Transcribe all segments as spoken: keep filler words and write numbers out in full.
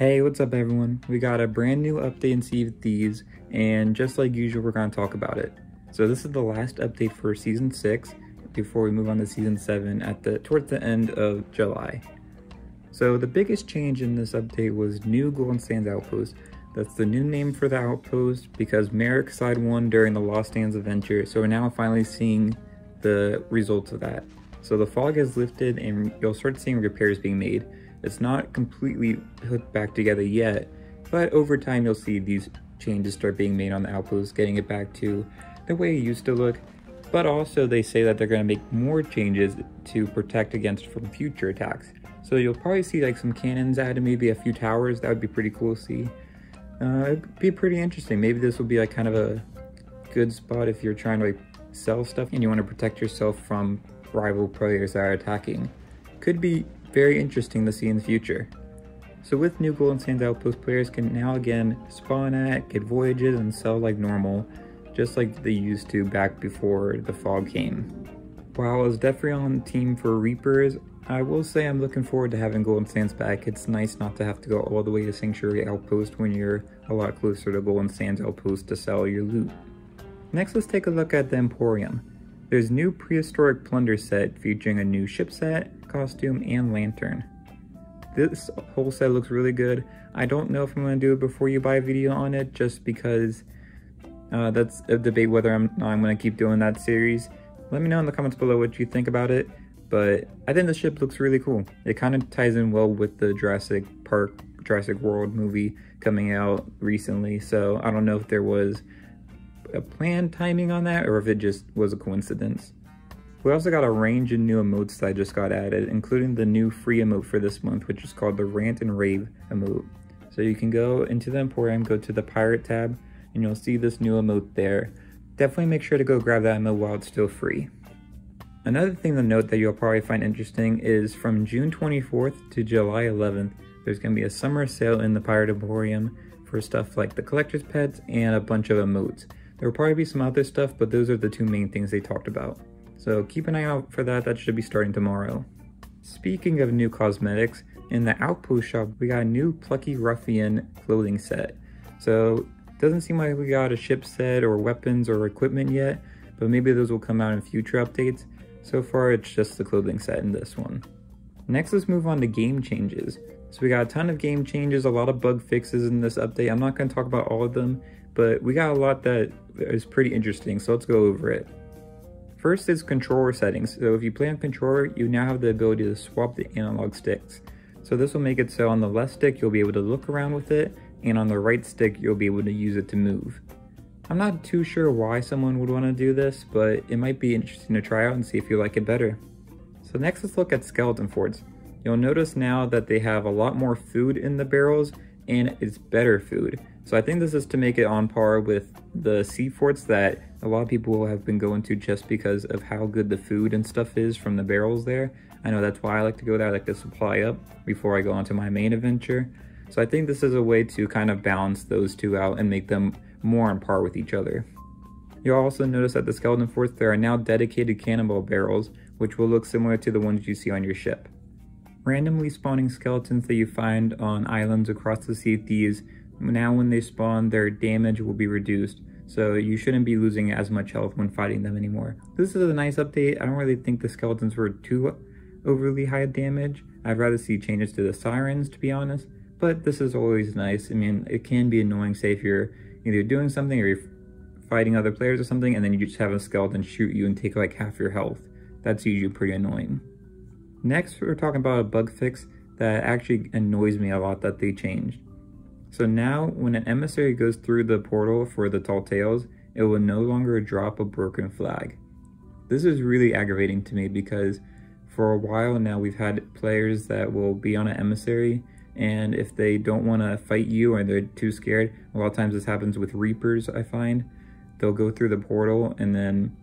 Hey, what's up everyone? We got a brand new update in Sea of Thieves, and just like usual, we're gonna talk about it. So this is the last update for Season six before we move on to Season seven at the towards the end of July. So the biggest change in this update was new Golden Sands Outpost. That's the new name for the outpost because Merrick side won during the Lost Sands adventure, so we're now finally seeing the results of that. So the fog has lifted and you'll start seeing repairs being made. It's not completely hooked back together yet, but over time you'll see these changes start being made on the outpost, getting it back to the way it used to look. But also they say that they're going to make more changes to protect against from future attacks. So you'll probably see like some cannons added, maybe a few towers. That would be pretty cool to see. Uh, it'd be pretty interesting. Maybe this will be like kind of a good spot if you're trying to like sell stuff and you want to protect yourself from rival players that are attacking. Could be very interesting to see in the future. So with new Golden Sands Outpost, players can now again spawn at, get voyages, and sell like normal, just like they used to back before the fog came. While I was definitely on the team for Reapers, I will say I'm looking forward to having Golden Sands back. It's nice not to have to go all the way to Sanctuary Outpost when you're a lot closer to Golden Sands Outpost to sell your loot. Next, let's take a look at the Emporium. There's a new prehistoric plunder set featuring a new ship set, costume, and lantern. This whole set looks really good. I don't know if I'm going to do it before you buy a video on it, just because uh, that's a debate whether I'm, I'm going to keep doing that series. Let me know in the comments below what you think about it, but I think the ship looks really cool. It kind of ties in well with the Jurassic Park, Jurassic World movie coming out recently, so I don't know if there was a planned timing on that or if it just was a coincidence. We also got a range of new emotes that I just got added, including the new free emote for this month, which is called the Rant and Rave emote. So you can go into the Emporium, go to the Pirate tab, and you'll see this new emote there. Definitely make sure to go grab that emote while it's still free. Another thing to note that you'll probably find interesting is from June twenty-fourth to July eleventh, there's going to be a summer sale in the Pirate Emporium for stuff like the collector's pets and a bunch of emotes. There will probably be some other stuff, but those are the two main things they talked about. So keep an eye out for that, that should be starting tomorrow. Speaking of new cosmetics, in the Outpost shop we got a new Plucky Ruffian clothing set. So doesn't seem like we got a ship set or weapons or equipment yet, but maybe those will come out in future updates. So far it's just the clothing set in this one. Next, let's move on to game changes. So we got a ton of game changes, a lot of bug fixes in this update. I'm not going to talk about all of them, but we got a lot that is pretty interesting, so let's go over it. First is controller settings. So if you play on controller, you now have the ability to swap the analog sticks. So this will make it so on the left stick, you'll be able to look around with it, and on the right stick, you'll be able to use it to move. I'm not too sure why someone would want to do this, but it might be interesting to try out and see if you like it better. So next, let's look at skeleton forts. You'll notice now that they have a lot more food in the barrels, and it's better food. So I think this is to make it on par with the sea forts that a lot of people have been going to just because of how good the food and stuff is from the barrels there. I know that's why I like to go there. I like to supply up before I go on to my main adventure. So I think this is a way to kind of balance those two out and make them more on par with each other. You'll also notice at the skeleton forts there are now dedicated cannonball barrels, which will look similar to the ones you see on your ship. Randomly spawning skeletons that you find on islands across the Sea of Thieves, now when they spawn, their damage will be reduced, so you shouldn't be losing as much health when fighting them anymore. This is a nice update. I don't really think the skeletons were too overly high damage. I'd rather see changes to the sirens, to be honest, but this is always nice. I mean, it can be annoying, say if you're either doing something or you're fighting other players or something, and then you just have a skeleton shoot you and take like half your health. That's usually pretty annoying. Next, we're talking about a bug fix that actually annoys me a lot that they changed. So now, when an emissary goes through the portal for the Tall Tales, it will no longer drop a broken flag. This is really aggravating to me because for a while now we've had players that will be on an emissary, and if they don't want to fight you or they're too scared, a lot of times this happens with Reapers, I find. They'll go through the portal and then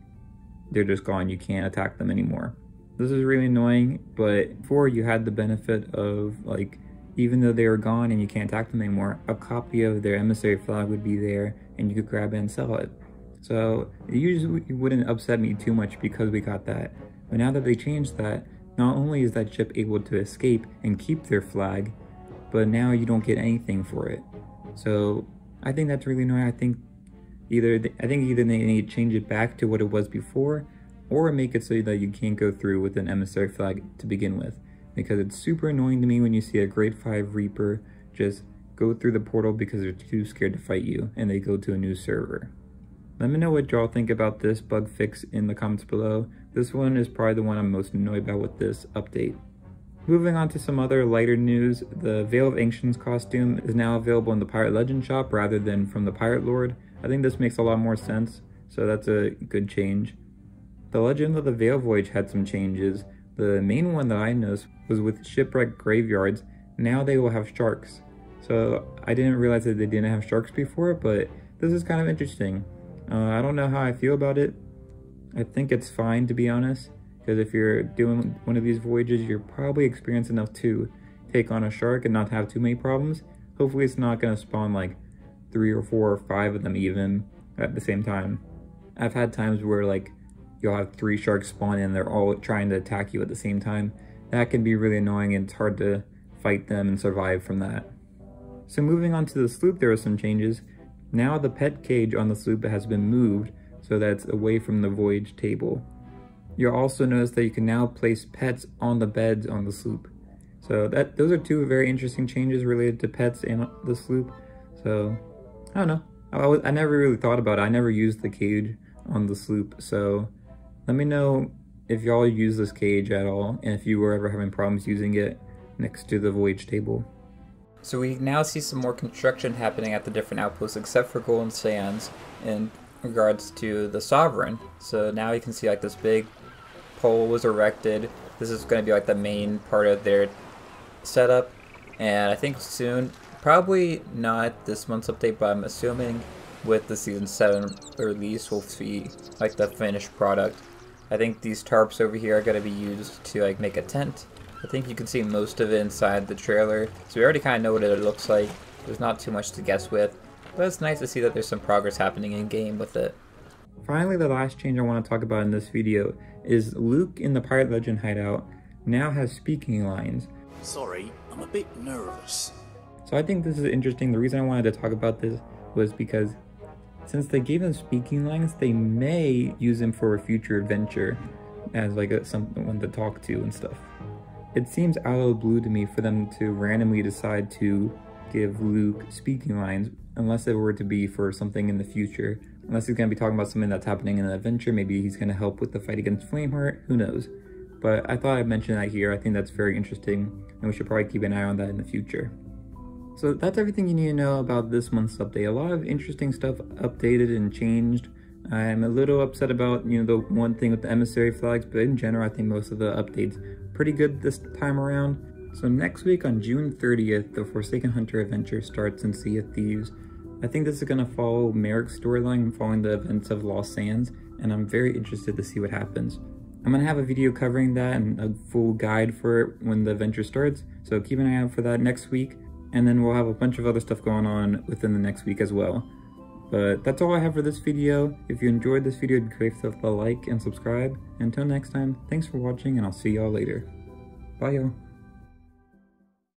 they're just gone, you can't attack them anymore. This is really annoying, but before you had the benefit of, like, even though they were gone and you can't attack them anymore, a copy of their emissary flag would be there and you could grab it and sell it. So it usually wouldn't upset me too much because we got that. But now that they changed that, not only is that ship able to escape and keep their flag, but now you don't get anything for it. So I think that's really annoying. I think either they, I think either they need to change it back to what it was before, or make it so that you can't go through with an emissary flag to begin with, because it's super annoying to me when you see a grade five Reaper just go through the portal because they're too scared to fight you and they go to a new server. Let me know what y'all think about this bug fix in the comments below. This one is probably the one I'm most annoyed about with this update. Moving on to some other lighter news, the Veil of Ancients costume is now available in the Pirate Legend shop rather than from the Pirate Lord. I think this makes a lot more sense, so that's a good change. The Legend of the Vale Voyage had some changes. The main one that I noticed was with shipwreck graveyards. Now they will have sharks. So I didn't realize that they didn't have sharks before, but this is kind of interesting. Uh, I don't know how I feel about it. I think it's fine, to be honest, because if you're doing one of these voyages, you're probably experienced enough to take on a shark and not have too many problems. Hopefully it's not going to spawn like three or four or five of them even at the same time. I've had times where like you'll have three sharks spawn and they're all trying to attack you at the same time. That can be really annoying and it's hard to fight them and survive from that. So moving on to the sloop, there are some changes. Now the pet cage on the sloop has been moved so that it's away from the voyage table. You'll also notice that you can now place pets on the beds on the sloop. So that those are two very interesting changes related to pets and the sloop. So I don't know. I, was, I never really thought about it. I never used the cage on the sloop. So let me know if y'all use this cage at all and if you were ever having problems using it next to the voyage table. So we now see some more construction happening at the different outposts except for Golden Sands in regards to the Sovereign. So now you can see like this big pole was erected. This is going to be like the main part of their setup, and I think soon, probably not this month's update, but I'm assuming with the Season seven release we'll see like the finished product. I think these tarps over here are going to be used to like make a tent. I think you can see most of it inside the trailer, so we already kind of know what it looks like. There's not too much to guess with, but it's nice to see that there's some progress happening in-game with it. Finally, the last change I want to talk about in this video is Luke in the Pirate Legend hideout now has speaking lines. Sorry, I'm a bit nervous. So I think this is interesting. The reason I wanted to talk about this was because since they gave him speaking lines, they may use him for a future adventure as like a, someone to talk to and stuff. It seems out of the blue to me for them to randomly decide to give Luke speaking lines, unless it were to be for something in the future. Unless he's going to be talking about something that's happening in an adventure, maybe he's going to help with the fight against Flameheart, who knows. But I thought I'd mention that here. I think that's very interesting, and we should probably keep an eye on that in the future. So that's everything you need to know about this month's update. A lot of interesting stuff updated and changed. I'm a little upset about, you know, the one thing with the emissary flags, but in general I think most of the updates pretty good this time around. So next week on June thirtieth, the Forsaken Hunter adventure starts in Sea of Thieves. I think this is going to follow Merrick's storyline following the events of Lost Sands, and I'm very interested to see what happens. I'm going to have a video covering that and a full guide for it when the adventure starts, so keep an eye out for that next week, and then we'll have a bunch of other stuff going on within the next week as well. But that's all I have for this video. If you enjoyed this video, it'd be great to like and subscribe. Until next time, thanks for watching and I'll see y'all later. Bye y'all.